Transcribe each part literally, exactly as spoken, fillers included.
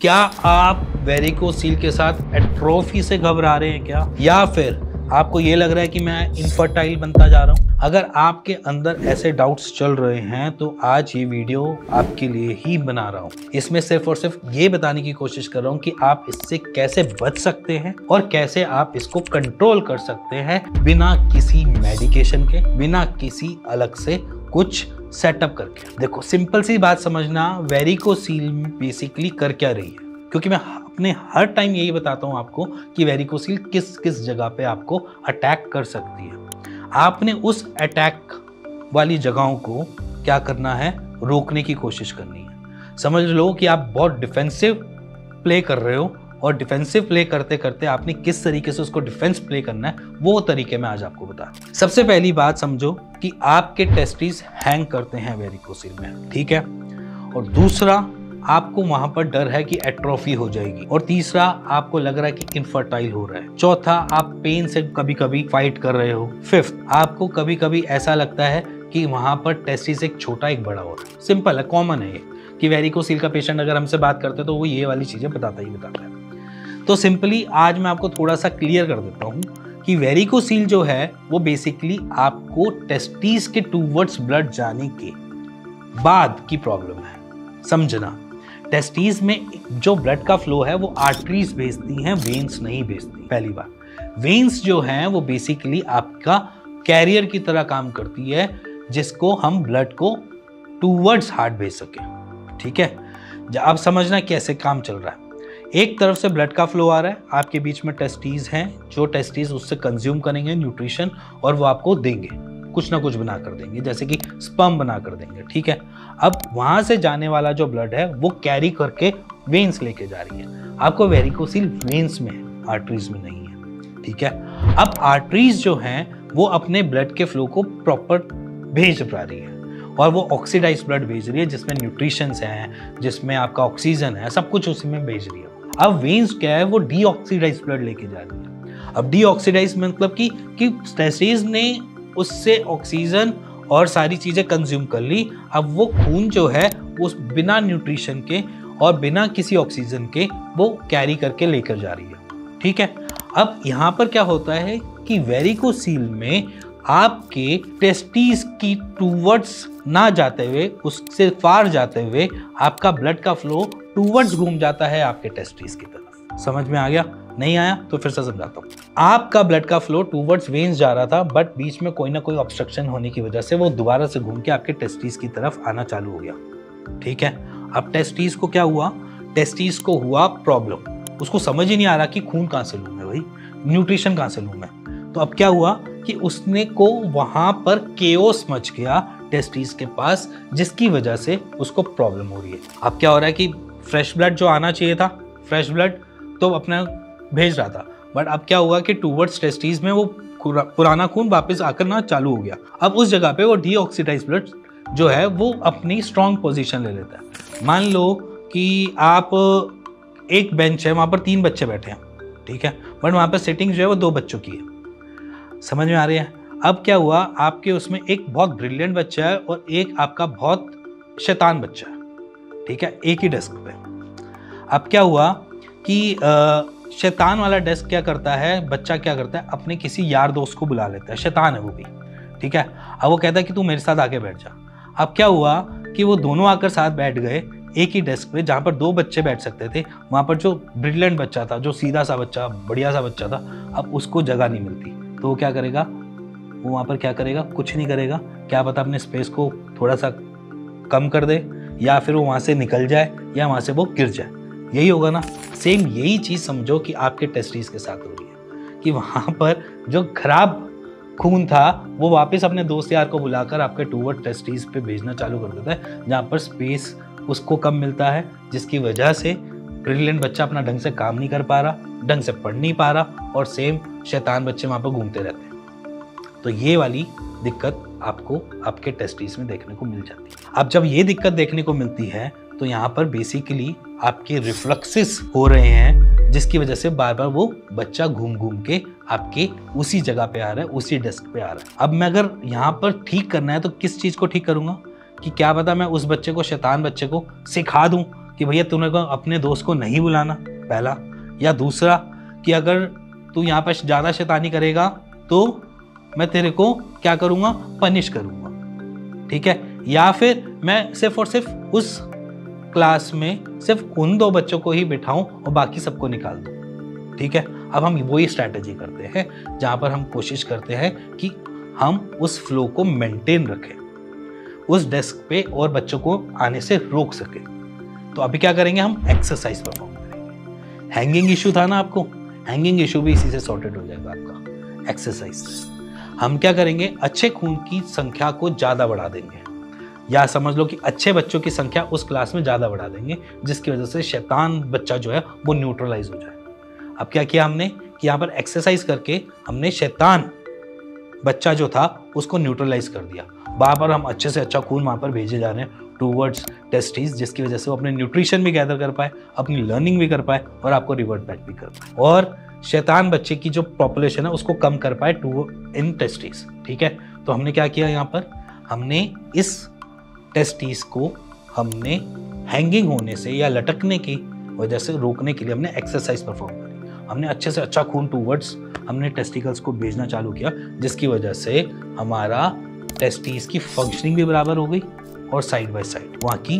क्या आप वेरिकोसील के साथ एट्रोफी से घबरा रहे हैं क्या, या फिर आपको ये लग रहा है कि मैं इनफर्टाइल बनता जा रहा हूँ? अगर आपके अंदर ऐसे डाउट्स चल रहे हैं तो आज ये वीडियो आपके लिए ही बना रहा हूँ। इसमें सिर्फ और सिर्फ ये बताने की कोशिश कर रहा हूँ कि आप इससे कैसे बच सकते हैं और कैसे आप इसको कंट्रोल कर सकते हैं बिना किसी मेडिकेशन के, बिना किसी अलग से कुछ सेटअप करके। देखो, सिंपल सी बात समझना, वेरिकोसील बेसिकली कर क्या रही है, क्योंकि मैं अपने हर टाइम यही बताता हूँ आपको कि वेरिकोसील किस किस जगह पे आपको अटैक कर सकती है। आपने उस अटैक वाली जगहों को क्या करना है, रोकने की कोशिश करनी है। समझ लो कि आप बहुत डिफेंसिव प्ले कर रहे हो और डिफेंसिव प्ले करते करते आपने किस तरीके से उसको डिफेंस प्ले करना है, वो तरीके मैं आज आपको बता। सबसे पहली बात समझो कि आपके टेस्टिस हैंग करते हैं वेरिकोसिल में, ठीक है। और दूसरा, आपको वहां पर डर है कि एट्रोफी हो जाएगी। और तीसरा, आपको लग रहा है कि इनफर्टाइल हो रहा है। चौथा, आप पेन से कभी कभी फाइट कर रहे हो। फिफ्थ, आपको कभी कभी ऐसा लगता है कि वहां पर टेस्टिस एक छोटा एक बड़ा हो रहा है। सिंपल है, कॉमन है ये कि वेरिकोसिल का पेशेंट अगर हमसे बात करते हैं तो वो ये वाली चीजें बताता ही बताता है। तो सिंपली आज मैं आपको थोड़ा सा क्लियर कर देता हूँ कि वेरिकोसील जो है वो बेसिकली आपको टेस्टिस के टूवर्ड्स ब्लड जाने के बाद की प्रॉब्लम है। समझना, टेस्टिस में जो ब्लड का फ्लो है वो आर्टरीज भेजती हैं, वेन्स नहीं भेजती। पहली बार, वेन्स जो हैं वो बेसिकली आपका कैरियर की तरह काम करती है जिसको हम ब्लड को टूवर्ड्स हार्ट भेज सकें, ठीक है। अब समझना कैसे काम चल रहा है। एक तरफ से ब्लड का फ्लो आ रहा है, आपके बीच में टेस्टिस हैं, जो टेस्टिस उससे कंज्यूम करेंगे न्यूट्रिशन और वो आपको देंगे, कुछ ना कुछ बना कर देंगे, जैसे कि स्पर्म बना कर देंगे, ठीक है। अब वहाँ से जाने वाला जो ब्लड है वो कैरी करके वेन्स लेके जा रही है। आपको वेरिकोसील वेन्स में है, आर्टरीज में नहीं है, ठीक है। अब आर्टरीज जो हैं वो अपने ब्लड के फ्लो को प्रॉपर भेज पा रही है और वो ऑक्सीडाइज ब्लड भेज रही है जिसमें न्यूट्रिशंस हैं, जिसमें आपका ऑक्सीजन है, सब कुछ उसी में भेज रही है। अब वेन्स क्या है, वो डीऑक्सीडाइज ब्लड लेके जा रही है। अब डीऑक्सीडाइज मतलब कि कि टेस्टिस ने उससे ऑक्सीजन और सारी चीज़ें कंज्यूम कर ली। अब वो खून जो है वो बिना न्यूट्रिशन के और बिना किसी ऑक्सीजन के वो कैरी करके लेकर जा रही है, ठीक है। अब यहाँ पर क्या होता है कि वेरिकोसील में आपके टेस्टिस की टूवर्ड्स ना जाते हुए, उससे फार जाते हुए आपका ब्लड का फ्लो टूवर्ड्स घूम जाता है आपके टेस्टिस की तरफ। समझ में आ गया? नहीं आया तो फिर से समझाता हूँ। आपका ब्लड का फ्लो टूवर्ड्स वेन्स जा रहा था, बट बीच में कोई ना कोई ऑब्स्ट्रक्शन होने की वजह से वो दोबारा से घूम के आपके टेस्टिस की तरफ आना चालू हो गया, ठीक है। अब टेस्टिस को क्या हुआ, टेस्टिस को हुआ प्रॉब्लम, उसको समझ ही नहीं आ रहा कि खून कहाँ से लूँ मैं, भाई न्यूट्रिशन कहाँ से लूँ मैं। तो अब क्या हुआ कि उसने को वहाँ पर केओस मच गया टेस्टिस के पास, जिसकी वजह से उसको प्रॉब्लम हो रही है। अब क्या हो रहा है कि फ्रेश ब्लड जो आना चाहिए था, फ्रेश ब्लड तो अपना भेज रहा था, बट अब क्या हुआ कि टूवर्ड्स टेस्टिस में वो पुराना खून वापस आकर ना चालू हो गया। अब उस जगह पे वो डीऑक्सीडाइज ब्लड जो है वो अपनी स्ट्रॉन्ग पोजीशन ले लेता है। मान लो कि आप एक बेंच है, वहाँ पर तीन बच्चे बैठे हैं, ठीक है, बट वहाँ पर सेटिंग जो है वो दो बच्चों की है। समझ में आ रही है? अब क्या हुआ, आपके उसमें एक बहुत ब्रिलियंट बच्चा है और एक आपका बहुत शैतान बच्चा है, ठीक है, एक ही डेस्क पे। अब क्या हुआ कि शैतान वाला डेस्क क्या करता है, बच्चा क्या करता है, अपने किसी यार दोस्त को बुला लेता है, शैतान है वो भी, ठीक है। अब वो कहता है कि तू मेरे साथ आके बैठ जा। अब क्या हुआ कि वो दोनों आकर साथ बैठ गए एक ही डेस्क पे, जहाँ पर दो बच्चे बैठ सकते थे, वहाँ पर जो ब्रिलियंट बच्चा था, जो सीधा सा बच्चा, बढ़िया सा बच्चा था, अब उसको जगह नहीं मिलती। तो वो क्या करेगा, वो वहाँ पर क्या करेगा, कुछ नहीं करेगा। क्या पता अपने स्पेस को थोड़ा सा कम कर दे, या फिर वो वहाँ से निकल जाए, या वहाँ से वो गिर जाए, यही होगा ना। सेम यही चीज़ समझो कि आपके टेस्टिस के साथ हो रही है कि वहाँ पर जो खराब खून था वो वापस अपने दोस्त यार को बुलाकर आपके टूवर्ड टेस्टिस पे भेजना चालू कर देता है, जहाँ पर स्पेस उसको कम मिलता है, जिसकी वजह से ब्रिलियंट बच्चा अपना ढंग से काम नहीं कर पा रहा, ढंग से पढ़ नहीं पा रहा, और सेम शैतान बच्चे वहाँ पर घूमते रहते हैं। तो ये वाली दिक्कत आपको आपके टेस्टिस में देखने को मिल जाती है। अब जब ये दिक्कत देखने को मिलती है तो यहाँ पर बेसिकली आपके रिफ्लक्सेस हो रहे हैं, जिसकी वजह से बार बार वो बच्चा घूम घूम के आपके उसी जगह पे आ रहा है, उसी डेस्क पे आ रहा है। अब मैं अगर यहाँ पर ठीक करना है तो किस चीज़ को ठीक करूँगा कि क्या पता मैं उस बच्चे को, शैतान बच्चे को सिखा दूँ कि भैया तूने को अपने दोस्त को नहीं बुलाना पहला, या दूसरा कि अगर तू यहाँ पर ज़्यादा शैतानी करेगा तो मैं तेरे को क्या करूँगा, पनिश करूँगा, ठीक है। या फिर मैं सिर्फ और सिर्फ उस क्लास में सिर्फ उन दो बच्चों को ही बिठाऊं और बाकी सबको निकाल दूं, ठीक है। अब हम वही स्ट्रैटेजी करते हैं जहाँ पर हम कोशिश करते हैं कि हम उस फ्लो को मेंटेन रखें, उस डेस्क पे और बच्चों को आने से रोक सके। तो अभी क्या करेंगे, हम एक्सरसाइज परफॉर्म करेंगे। हैंगिंग इशू था ना आपको, हैंगिंग इशू भी इसी से सॉर्टेड हो जाएगा आपका एक्सरसाइज से। हम क्या करेंगे, अच्छे खून की संख्या को ज़्यादा बढ़ा देंगे, या समझ लो कि अच्छे बच्चों की संख्या उस क्लास में ज़्यादा बढ़ा देंगे, जिसकी वजह से शैतान बच्चा जो है वो न्यूट्रलाइज हो जाए। अब क्या किया हमने कि यहाँ पर एक्सरसाइज करके हमने शैतान बच्चा जो था उसको न्यूट्रलाइज कर दिया। वहाँ पर हम अच्छे से अच्छा खून वहाँ पर भेजे जा रहे हैं टूवर्ड्स टेस्टीज, जिसकी वजह से वो अपने न्यूट्रिशन भी गैदर कर पाए, अपनी लर्निंग भी कर पाए और आपको रिवर्ट बैक भी कर पाए, और शैतान बच्चे की जो पॉपुलेशन है उसको कम कर पाए टू इन टेस्टीज, ठीक है। तो हमने क्या किया, यहाँ पर हमने इस टेस्टीज को हमने हैंगिंग होने से या लटकने की वजह से रोकने के लिए हमने एक्सरसाइज परफॉर्म करी। हमने अच्छे से अच्छा खून टूवर्ड्स हमने टेस्टिकल्स को भेजना चालू किया, जिसकी वजह से हमारा टेस्टीज की फंक्शनिंग भी बराबर हो गई और साइड बाय साइड वहाँ की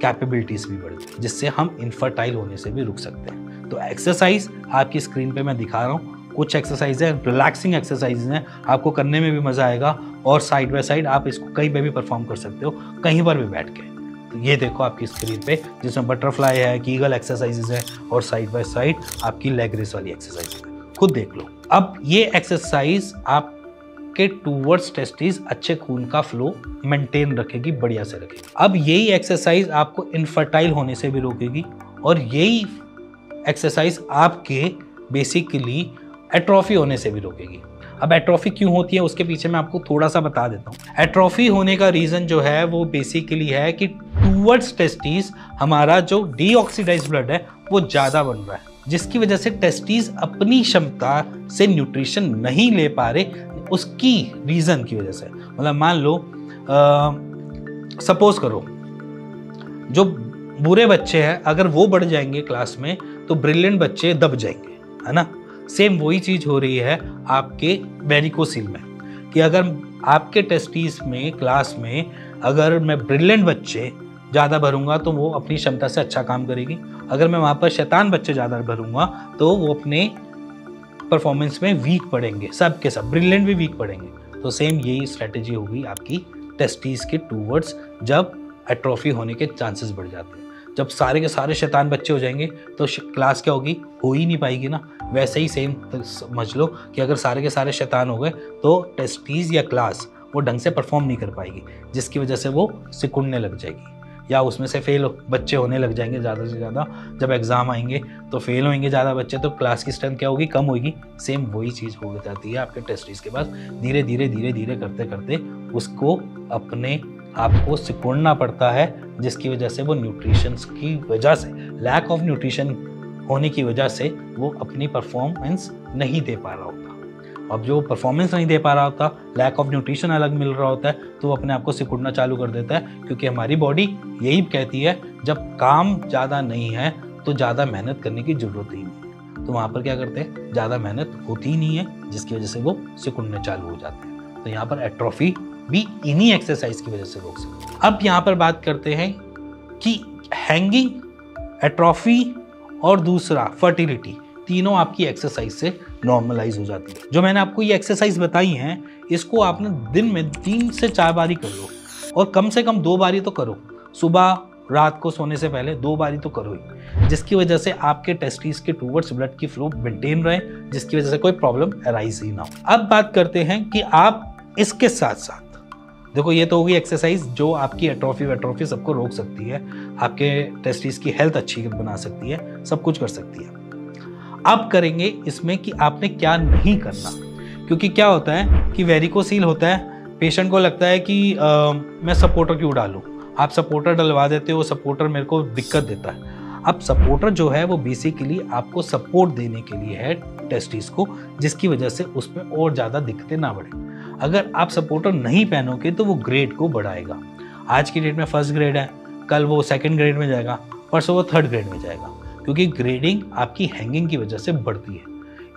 कैपेबिलिटीज भी बढ़ गई, जिससे हम इनफर्टाइल होने से भी रुक सकते हैं। तो एक्सरसाइज आपकी स्क्रीन पे मैं दिखा रहा हूँ, कुछ एक्सरसाइज है, रिलैक्सिंग एक्सरसाइज हैं, आपको करने में भी मज़ा आएगा और साइड बाय साइड आप इसको कहीं पर भी परफॉर्म कर सकते हो, कहीं पर भी बैठ के। तो ये देखो आपकी स्क्रीन पे, जिसमें बटरफ्लाई है, कीगल एक्सरसाइजेज है और साइड बाय साइड आपकी लेग रेस वाली एक्सरसाइज है, खुद देख लो। अब ये एक्सरसाइज आप के टूवर्ड्स टेस्टिस अच्छे खून का फ्लो मेंटेन रखेगी, बढ़िया से रखेगी। अब यही एक्सरसाइज आपको इनफर्टाइल होने से भी रोकेगी, और यही एक्सरसाइज आपके बेसिकली एट्रोफी होने से भी रोकेगी। अब एट्रोफी क्यों होती है उसके पीछे मैं आपको थोड़ा सा बता देता हूँ। एट्रोफी होने का रीज़न जो है वो बेसिकली है कि टूवर्ड्स टेस्टिस हमारा जो डीऑक्सीडाइज ब्लड है वो ज़्यादा बन रहा है, जिसकी वजह से टेस्टिस अपनी क्षमता से न्यूट्रिशन नहीं ले पा रहे, उसकी रीज़न की वजह से। मतलब मान लो सपोज करो जो बुरे बच्चे हैं अगर वो बढ़ जाएंगे क्लास में तो ब्रिलियंट बच्चे दब जाएंगे, है ना। सेम वही चीज़ हो रही है आपके वेरिकोसेल में, कि अगर आपके टेस्टीज में क्लास में अगर मैं ब्रिलियंट बच्चे ज़्यादा भरूंगा तो वो अपनी क्षमता से अच्छा काम करेगी, अगर मैं वहाँ पर शैतान बच्चे ज़्यादा भरूंगा तो वो अपने परफॉर्मेंस में वीक पड़ेंगे, सब के सब ब्रिलियंट भी वीक पड़ेंगे। तो सेम यही स्ट्रेटेजी होगी आपकी टेस्टीज के टूवर्ड्स, जब एट्रोफी होने के चांसेस बढ़ जाते हैं। जब सारे के सारे शैतान बच्चे हो जाएंगे तो क्लास क्या होगी, हो ही नहीं पाएगी ना। वैसे ही सेम समझ लो कि अगर सारे के सारे शैतान हो गए तो टेस्टीज या क्लास वो ढंग से परफॉर्म नहीं कर पाएगी, जिसकी वजह से वो सिकुड़ने लग जाएगी या उसमें से फेल बच्चे होने लग जाएंगे ज़्यादा से ज़्यादा। जब एग्ज़ाम आएंगे तो फेल होंगे ज़्यादा बच्चे, तो क्लास की स्ट्रेंथ क्या होगी, कम होगी। सेम वही चीज़ हो जाती है आपके टेस्टीज के पास। धीरे धीरे धीरे धीरे करते करते उसको अपने आप को सिकुड़ना पड़ता है, जिसकी वजह से वो न्यूट्रिशंस की वजह से, लैक ऑफ न्यूट्रिशन होने की वजह से वो अपनी परफॉर्मेंस नहीं दे पा रहा होता। अब जो परफॉर्मेंस नहीं दे पा रहा होता, लैक ऑफ न्यूट्रिशन अलग मिल रहा होता है, तो वो अपने आप को सिकुड़ना चालू कर देता है, क्योंकि हमारी बॉडी यही कहती है जब काम ज़्यादा नहीं है तो ज़्यादा मेहनत करने की ज़रूरत ही नहीं है। तो वहाँ पर क्या करते हैं, ज़्यादा मेहनत होती ही नहीं है, जिसकी वजह से वो सिकुड़ने चालू हो जाते हैं। तो यहाँ पर एट्रोफी भी इन्हीं एक्सरसाइज की वजह से रोक सकते हैं। अब यहाँ पर बात करते हैं कि हैंगिंग, एट्रोफी और दूसरा फर्टिलिटी, तीनों आपकी एक्सरसाइज से नॉर्मलाइज हो जाती है। जो मैंने आपको ये एक्सरसाइज बताई हैं, इसको आपने दिन में तीन से चार बारी कर लो, और कम से कम दो बारी तो करो, सुबह रात को सोने से पहले दो बारी तो करो ही, जिसकी वजह से आपके टेस्टीज के टूवर्ड्स ब्लड की फ्लो मेंटेन रहे, जिसकी वजह से कोई प्रॉब्लम अराइज ही ना हो। अब बात करते हैं कि आप इसके साथ साथ देखो, ये तो होगी एक्सरसाइज जो आपकी एट्रोफी वेट्रोफी सबको रोक सकती है, आपके टेस्टीज की हेल्थ अच्छी बना सकती है, सब कुछ कर सकती है। अब करेंगे इसमें कि आपने क्या नहीं करना, क्योंकि क्या होता है कि वेरिकोसेल होता है, पेशेंट को लगता है कि आ, मैं सपोर्टर क्यों डालूं। आप सपोर्टर डलवा देते हो, सपोर्टर मेरे को दिक्कत देता है। अब सपोर्टर जो है वो बेसिकली आपको सपोर्ट देने के लिए है टेस्टीज को, जिसकी वजह से उसमें और ज़्यादा दिक्कतें ना बढ़े। अगर आप सपोर्टर नहीं पहनोगे तो वो ग्रेड को बढ़ाएगा। आज की डेट में फर्स्ट ग्रेड है, कल वो सेकेंड ग्रेड में जाएगा, परसों वो थर्ड ग्रेड में जाएगा, क्योंकि ग्रेडिंग आपकी हैंगिंग की वजह से बढ़ती है।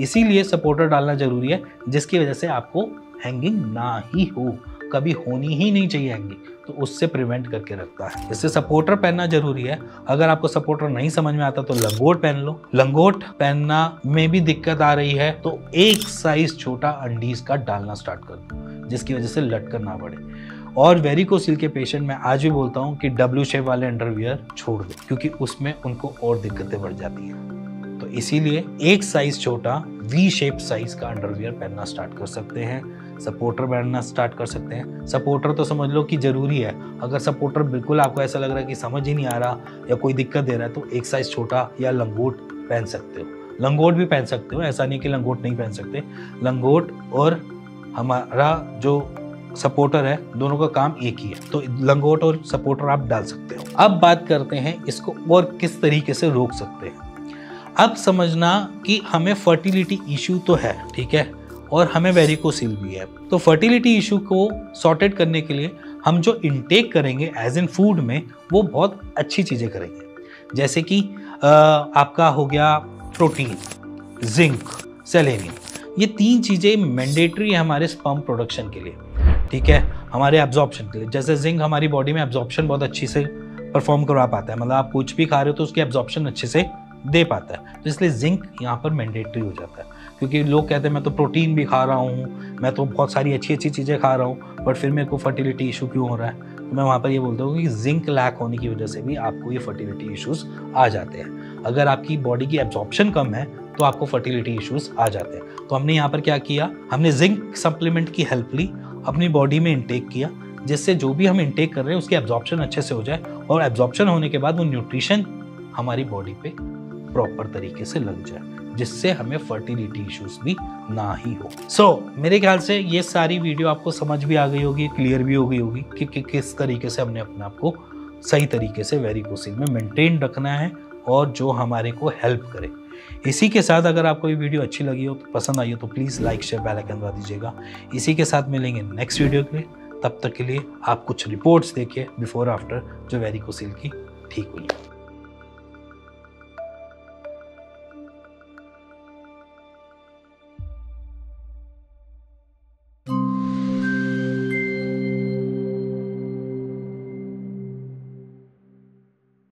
इसीलिए सपोर्टर डालना जरूरी है, जिसकी वजह से आपको हैंगिंग ना ही हो, कभी होनी ही नहीं चाहिए हैंगिंग, तो उससे प्रिवेंट करके रखता है। इससे सपोर्टर पहनना जरूरी है। अगर आपको सपोर्टर नहीं समझ में आता तो लंगोट पहन लो। लंगोट पहनना में भी दिक्कत आ रही है तो एक साइज छोटा अंडीज का डालना स्टार्ट कर दो, जिसकी वजह से लटकन ना बढ़े। और वेरिकोसिल के पेशेंट मैं आज भी बोलता हूँ कि डब्ल्यू शेप वाले अंडरवियर छोड़ दो, क्योंकि उसमें उनको और दिक्कतें बढ़ जाती हैं। तो इसीलिए एक साइज छोटा वी शेप साइज का अंडरवियर पहनना स्टार्ट कर सकते हैं, सपोर्टर पहनना स्टार्ट कर सकते हैं। सपोर्टर तो समझ लो कि जरूरी है। अगर सपोर्टर बिल्कुल आपको ऐसा लग रहा है कि समझ ही नहीं आ रहा या कोई दिक्कत दे रहा है तो एक साइज छोटा या लंगोट पहन सकते हो। लंगोट भी पहन सकते हो, ऐसा नहीं कि लंगोट नहीं पहन सकते। लंगोट और हमारा जो सपोर्टर है दोनों का काम एक ही है, तो लंगोट और सपोर्टर आप डाल सकते हो। अब बात करते हैं इसको और किस तरीके से रोक सकते हैं। अब समझना कि हमें फर्टिलिटी इशू तो है, ठीक है, और हमें वेरिकोसिल भी है। तो फर्टिलिटी इशू को सॉर्टेड करने के लिए हम जो इंटेक करेंगे एज इन फूड में, वो बहुत अच्छी चीज़ें करेंगे। जैसे कि आ, आपका हो गया प्रोटीन, जिंक, सेलेनियम। ये तीन चीज़ें मैंडेटरी है हमारे स्पर्म प्रोडक्शन के लिए, ठीक है, हमारे एब्जॉर्प्शन के लिए। जैसे जिंक हमारी बॉडी में एब्जॉर्प्शन बहुत अच्छी से परफॉर्म करवा पाता है, मतलब आप कुछ भी खा रहे हो तो उसकी एब्जॉर्प्शन अच्छे से दे पाता है, तो इसलिए जिंक यहाँ पर मैंडेटरी हो जाता है। क्योंकि लोग कहते हैं मैं तो प्रोटीन भी खा रहा हूँ, मैं तो बहुत सारी अच्छी अच्छी चीज़ें खा रहा हूँ, बट फिर मेरे को फर्टिलिटी इशू क्यों हो रहा है? तो मैं वहाँ पर ये बोलता हूँ कि जिंक लैक होने की वजह से भी आपको ये फर्टिलिटी इशूज़ आ जाते हैं। अगर आपकी बॉडी की एब्जॉर्प्शन कम है तो आपको फर्टिलिटी इशूज़ आ जाते हैं। तो हमने यहाँ पर क्या किया, हमने जिंक सप्लीमेंट की हेल्प ली, अपनी बॉडी में इंटेक किया, जिससे जो भी हम इंटेक कर रहे हैं उसकी एब्जॉर्प्शन अच्छे से हो जाए, और एब्जॉर्प्शन होने के बाद वो न्यूट्रिशन हमारी बॉडी पे प्रॉपर तरीके से लग जाए, जिससे हमें फर्टिलिटी इश्यूज भी ना ही हो। सो so, मेरे ख्याल से ये सारी वीडियो आपको समझ भी आ गई होगी, क्लियर भी हो गई होगी कि, कि किस तरीके से हमने अपने आप को सही तरीके से वेरिकोसिल में मेंटेन रखना है और जो हमारे को हेल्प करे। इसी के साथ अगर आपको ये वीडियो अच्छी लगी हो, पसंद आई हो, तो please like share bell icon दबा दीजिएगा। इसी के साथ मिलेंगे नेक्स्ट वीडियो के लिए। तब तक के लिए आप कुछ रिपोर्ट्स देखिए बिफोर आफ्टर जो वेरिकोसिल की ठीक हुई।